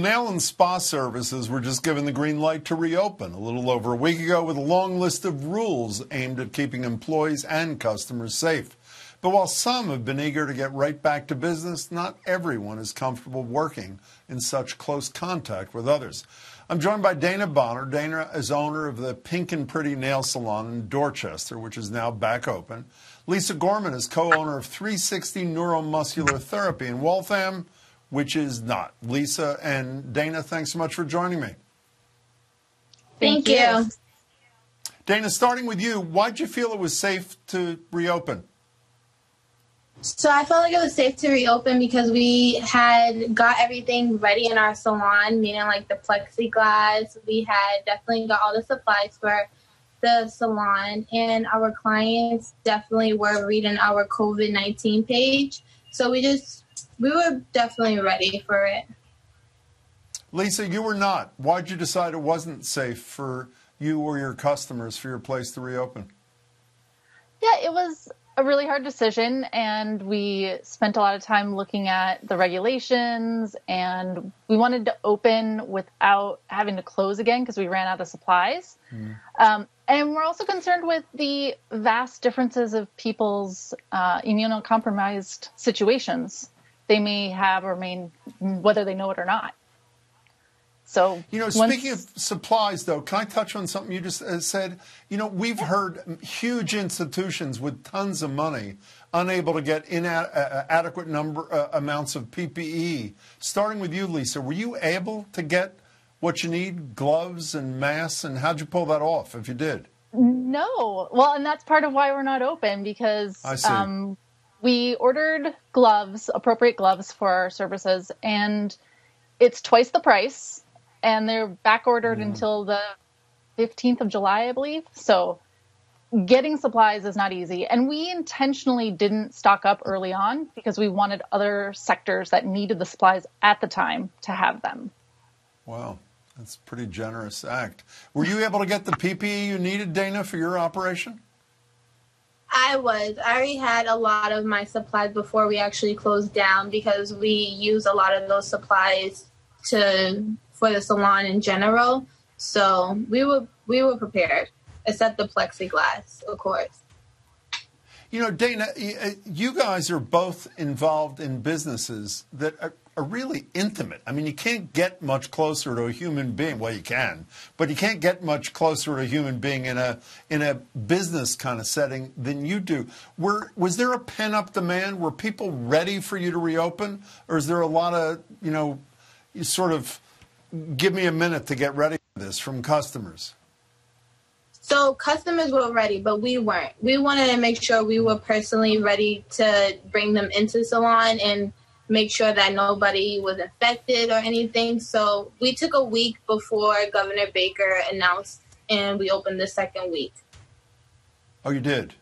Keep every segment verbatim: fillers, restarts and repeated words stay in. Nail and spa services were just given the green light to reopen a little over a week ago with a long list of rules aimed at keeping employees and customers safe. But while some have been eager to get right back to business, not everyone is comfortable working in such close contact with others. I'm joined by Dana Bonner. Dana is owner of the Pink and Pretty Nail Salon in Dorchester, which is now back open. Lisa Gorman is co-owner of three sixty Neuromuscular Therapy in Waltham, which is not. Lisa and Dana, thanks so much for joining me. Thank you. Dana, starting with you, why'd you feel it was safe to reopen? So I felt like it was safe to reopen because we had got everything ready in our salon, meaning like the plexiglass. We had definitely got all the supplies for the salon, and our clients definitely were reading our COVID nineteen page. So we just, we were definitely ready for it. Lisa, you were not. Why'd you decide it wasn't safe for you or your customers for your place to reopen? Yeah, it was a really hard decision, and we spent a lot of time looking at the regulations, and we wanted to open without having to close again because we ran out of supplies. Mm. Um, and we're also concerned with the vast differences of people's uh, immunocompromised situations they may have or may, whether they know it or not. So, you know, speaking of supplies, though, can I touch on something you just said? You know, we've heard huge institutions with tons of money unable to get inadequate number uh, amounts of P P E. Starting with you, Lisa, were you able to get what you need, gloves and masks, and how'd you pull that off if you did? No. Well, and that's part of why we're not open, because I see. Um, we ordered gloves, appropriate gloves for our services, and it's twice the price. And they're back ordered mm. until the fifteenth of July, I believe. So getting supplies is not easy. And we intentionally didn't stock up early on because we wanted other sectors that needed the supplies at the time to have them. Wow, that's a pretty generous act. Were you able to get the P P E you needed, Dana, for your operation? I was. I already had a lot of my supplies before we actually closed down because we use a lot of those supplies to... for the salon in general, so we were we were prepared, except the plexiglass, of course. You know, Dana, you guys are both involved in businesses that are, are really intimate. I mean, you can't get much closer to a human being. Well, you can, but you can't get much closer to a human being in a in a business kind of setting than you do. Were was there a pent-up demand? Were people ready for you to reopen, or is there a lot of, you know, you sort of give me a minute to get ready for this from customers? So customers were ready, but we weren't. We wanted to make sure we were personally ready to bring them into the salon and make sure that nobody was infected or anything. So we took a week before Governor Baker announced, and we opened the second week. Oh, you did?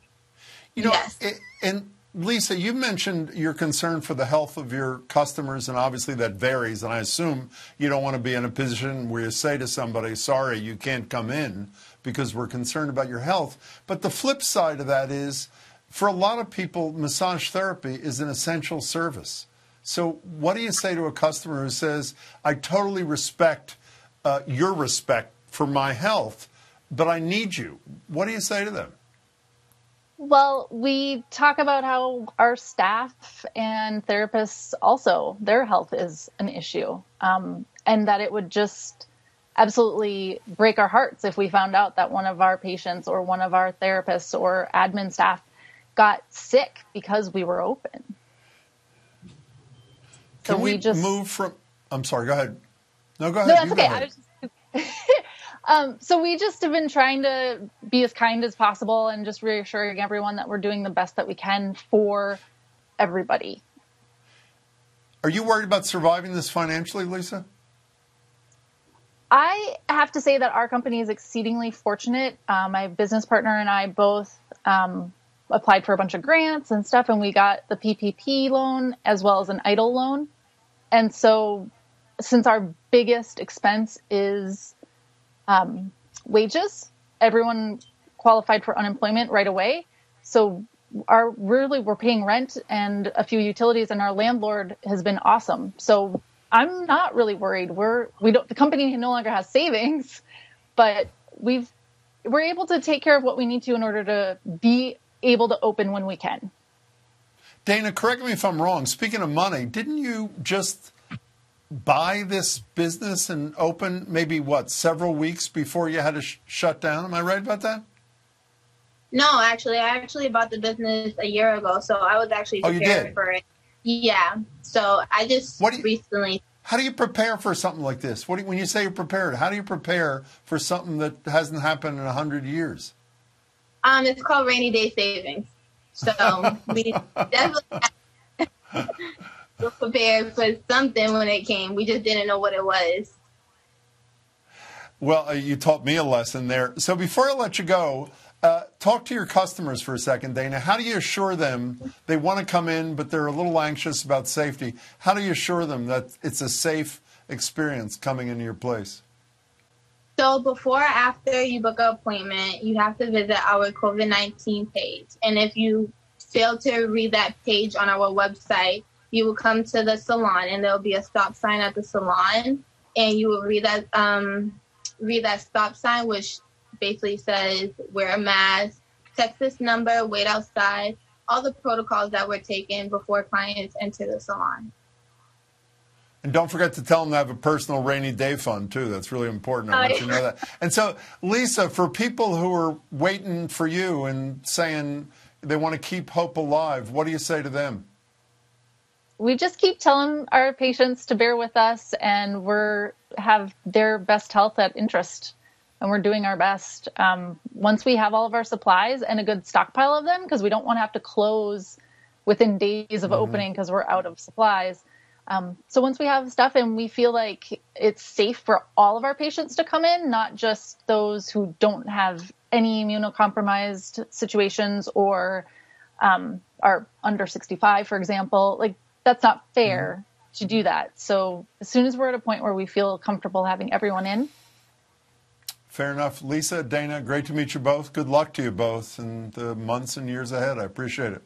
You know, yes. It, and Lisa, you mentioned your concern for the health of your customers, and obviously that varies, and I assume you don't want to be in a position where you say to somebody, sorry, you can't come in because we're concerned about your health. But the flip side of that is, for a lot of people, massage therapy is an essential service. So what do you say to a customer who says, I totally respect uh, your respect for my health, but I need you? What do you say to them? Well, we talk about how our staff and therapists also, their health is an issue, um, and that it would just absolutely break our hearts if we found out that one of our patients or one of our therapists or admin staff got sick because we were open. So Can we, we just move from, I'm sorry, go ahead. No, go ahead. No, that's you okay. Go ahead. I just... Um, so we just have been trying to be as kind as possible and just reassuring everyone that we're doing the best that we can for everybody. Are you worried about surviving this financially, Lisa? I have to say that our company is exceedingly fortunate. Uh, my business partner and I both um, applied for a bunch of grants and stuff, and we got the P P P loan as well as an EIDL loan. And so since our biggest expense is Um, wages, everyone qualified for unemployment right away. So our really we're paying rent and a few utilities, and our landlord has been awesome. So I'm not really worried. We're, we don't, the company no longer has savings, but we've, we're able to take care of what we need to in order to be able to open when we can. Dana, correct me if I'm wrong. Speaking of money, didn't you just buy this business and open maybe what, several weeks before you had to sh shut down? Am I right about that? No, actually, I actually bought the business a year ago, so I was actually preparing oh, you did? for it. Yeah, so I just what do you, recently. How do you prepare for something like this? What do you, when you say you're prepared, how do you prepare for something that hasn't happened in a hundred years? Um, it's called rainy day savings. So we definitely were prepared for something when it came. We just didn't know what it was. Well, uh, you taught me a lesson there. So before I let you go. Uh, talk to your customers for a second, Dana. How do you assure them they want to come in, but they're a little anxious about safety? How do you assure them that it's a safe experience coming into your place? So before or after you book an appointment, you have to visit our COVID nineteen page. And if you fail to read that page on our website, you will come to the salon and there'll be a stop sign at the salon. And you will read that, um, read that stop sign, which basically says wear a mask, text this number, wait outside, all the protocols that were taken before clients enter the salon. And don't forget to tell them to have a personal rainy day fund, too. That's really important. I want you to know that. And so, Lisa, for people who are waiting for you and saying they want to keep hope alive, what do you say to them? We just keep telling our patients to bear with us, and we're have their best health at interest. And we're doing our best. Um, once we have all of our supplies and a good stockpile of them, because we don't want to have to close within days of mm-hmm. opening because we're out of supplies. Um, so once we have stuff and we feel like it's safe for all of our patients to come in, not just those who don't have any immunocompromised situations or um, are under sixty-five, for example, like that's not fair mm-hmm. to do that. So as soon as we're at a point where we feel comfortable having everyone in, fair enough. Lisa, Dana, great to meet you both. Good luck to you both in the months and years ahead. I appreciate it.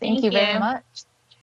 Thank, Thank you very you. much.